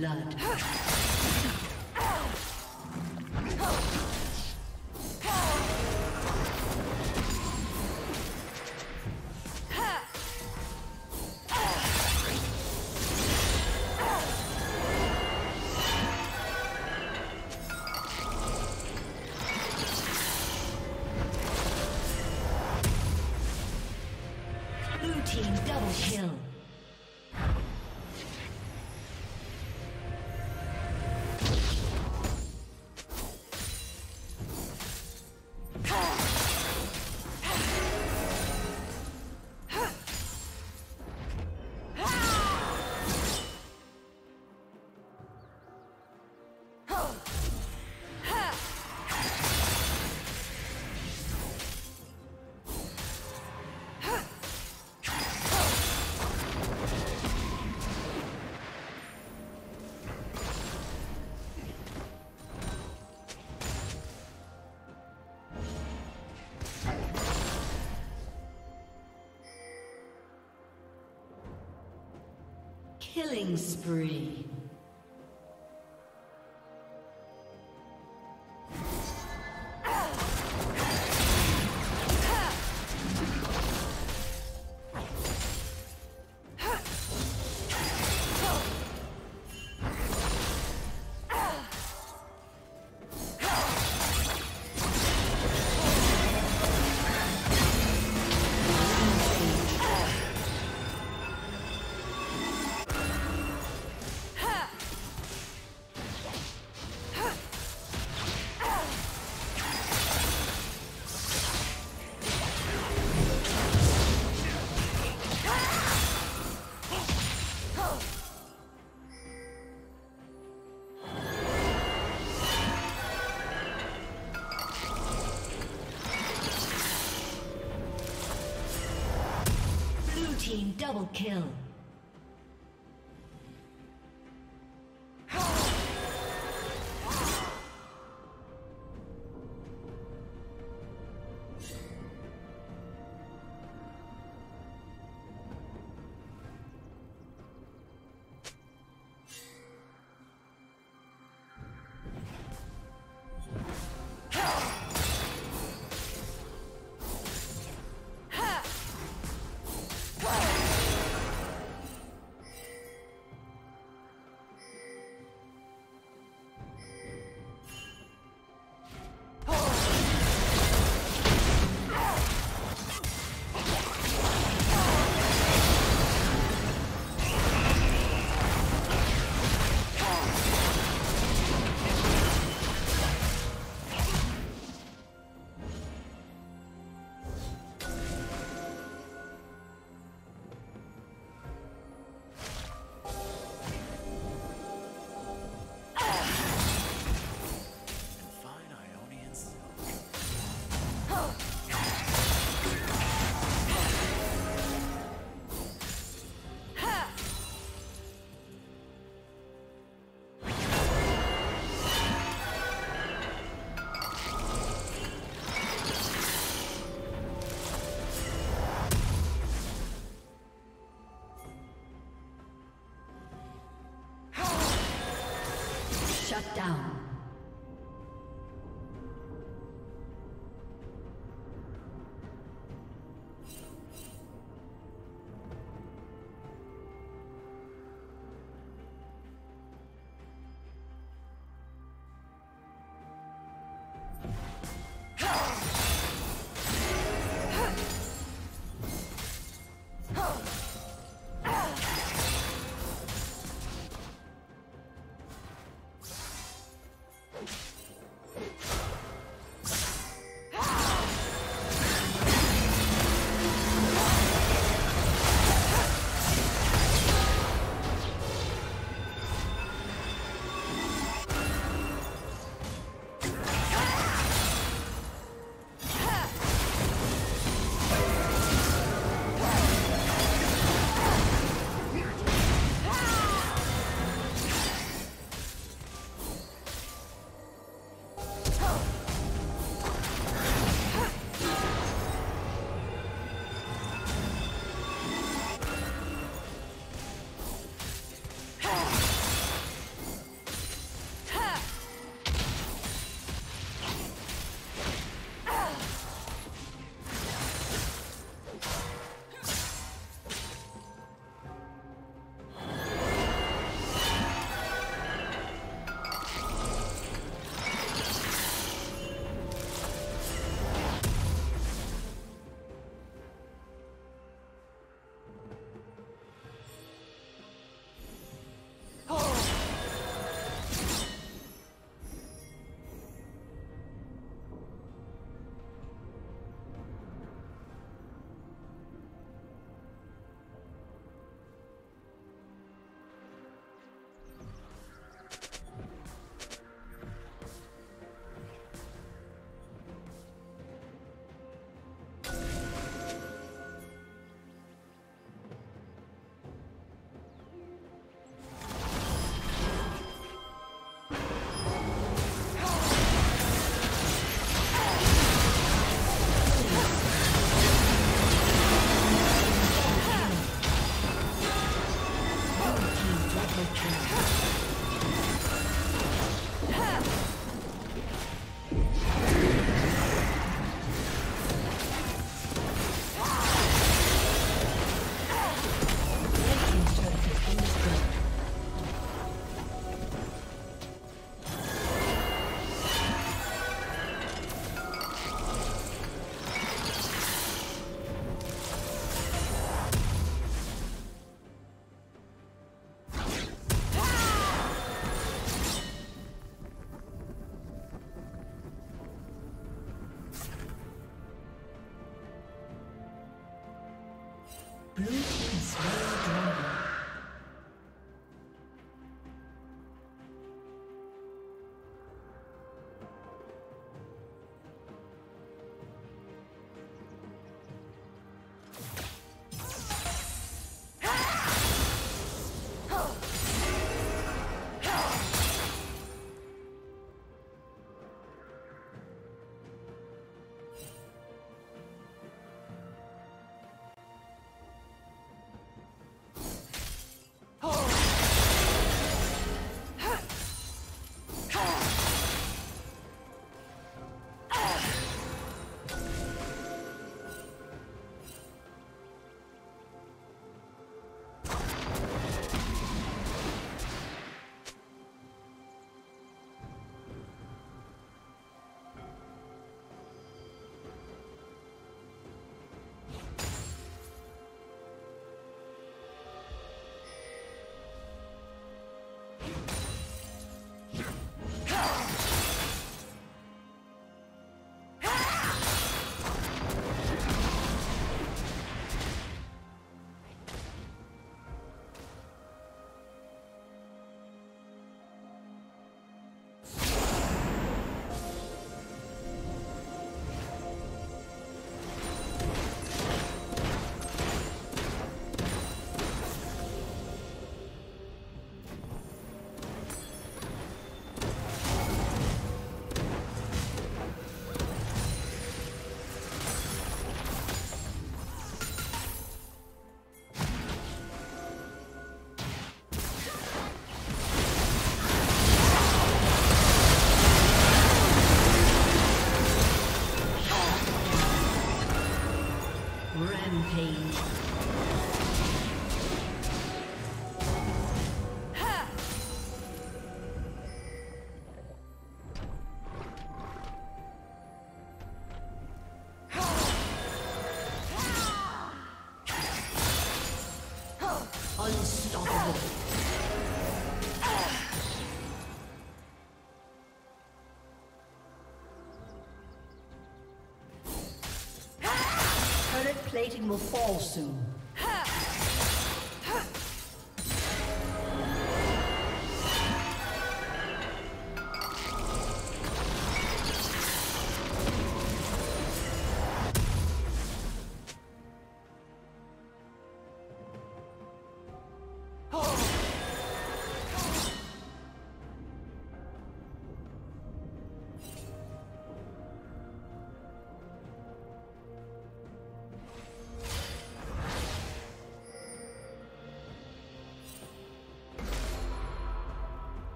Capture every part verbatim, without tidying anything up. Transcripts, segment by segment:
blood. Killing spree. Double kill. Shut down. Blue team slain dragon. Plating will fall soon.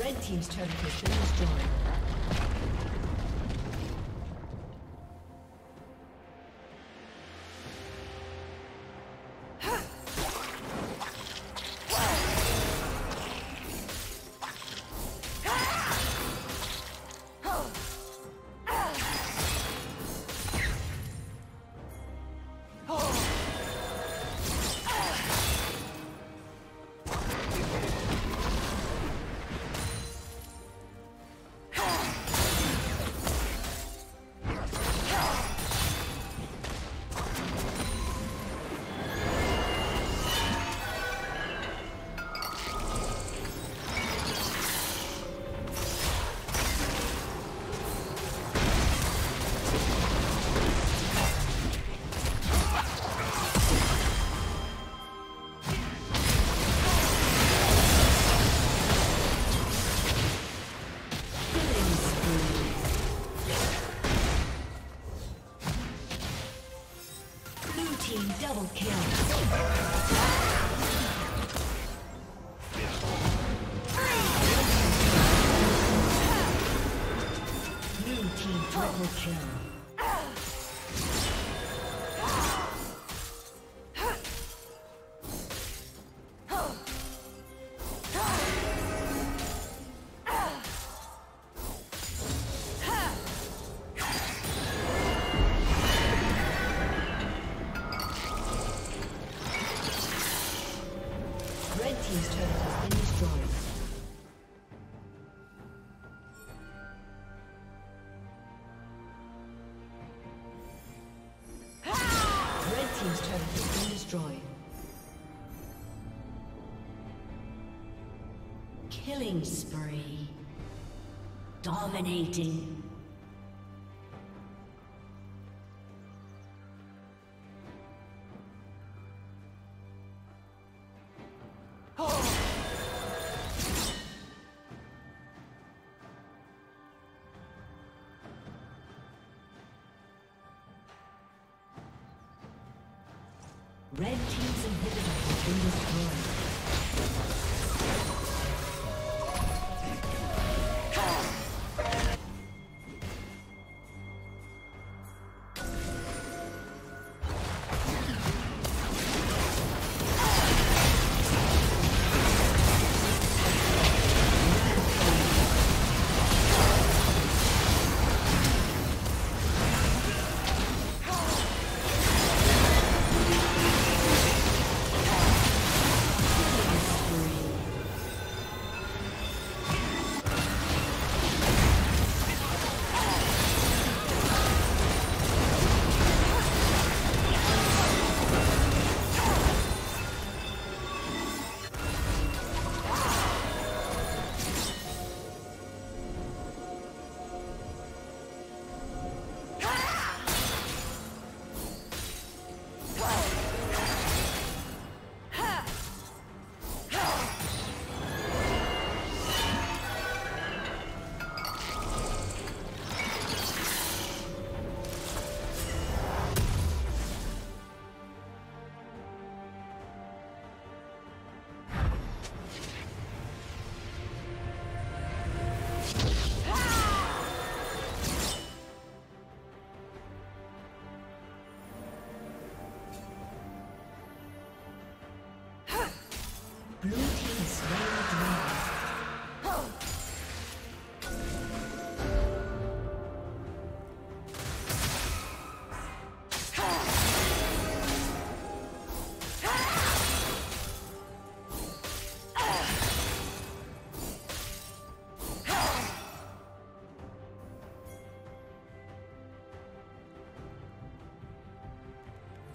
Red team's turret has been destroyed. Oh! Kill. Killing spree. Dominating. Red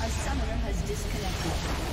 A summoner has disconnected.